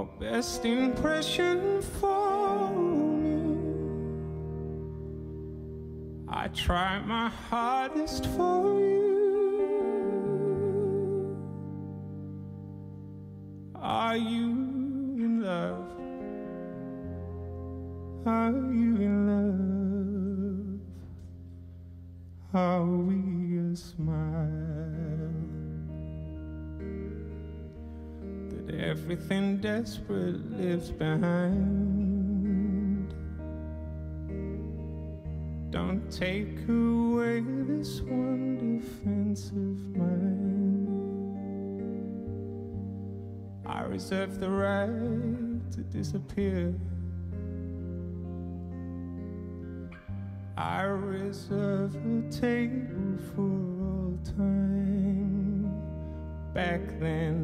your best impression for me. I try my hardest for you. Are you in love? Are you in love? Are we a smile? Everything desperate lives behind. Don't take away this one defensive mind. I reserve the right to disappear. I reserve a table for all time. Back then,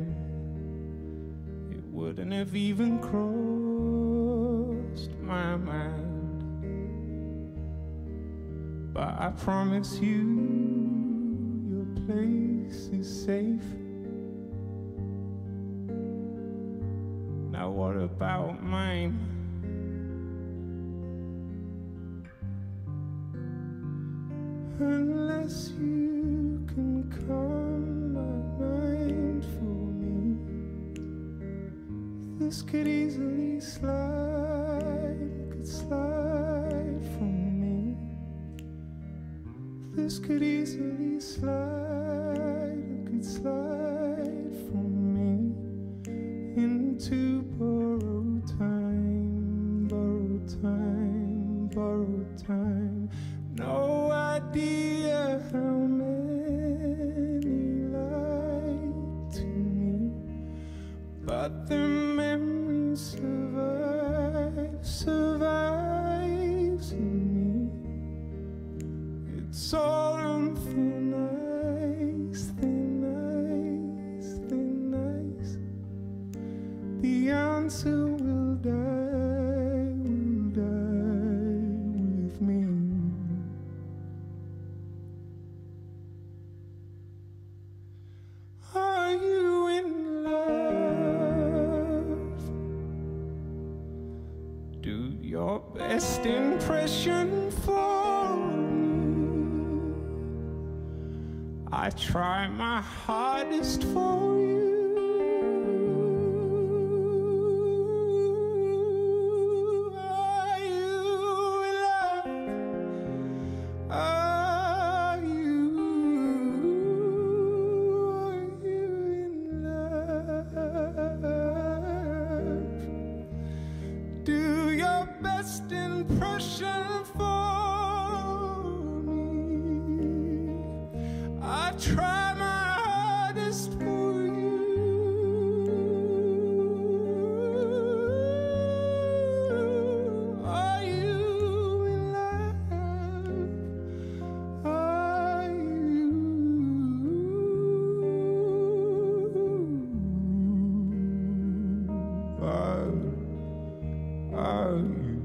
wouldn't have even crossed my mind. But I promise you, your place is safe. Now what about mine? Unless you can calm my mind for this could easily slide, could slide from me. This could easily slide, could slide from me into borrowed time, borrowed time, borrowed time. No idea how many lied to me, but the survives in me. It's all on thin ice, thin ice, thin ice. The answer will die with me. Are you in love? Do your best impression for me. I try my hardest for you. Are you in love? Are you in love? Do your best impression for me. I try my hardest for you. Are you in love? Are you? Are you?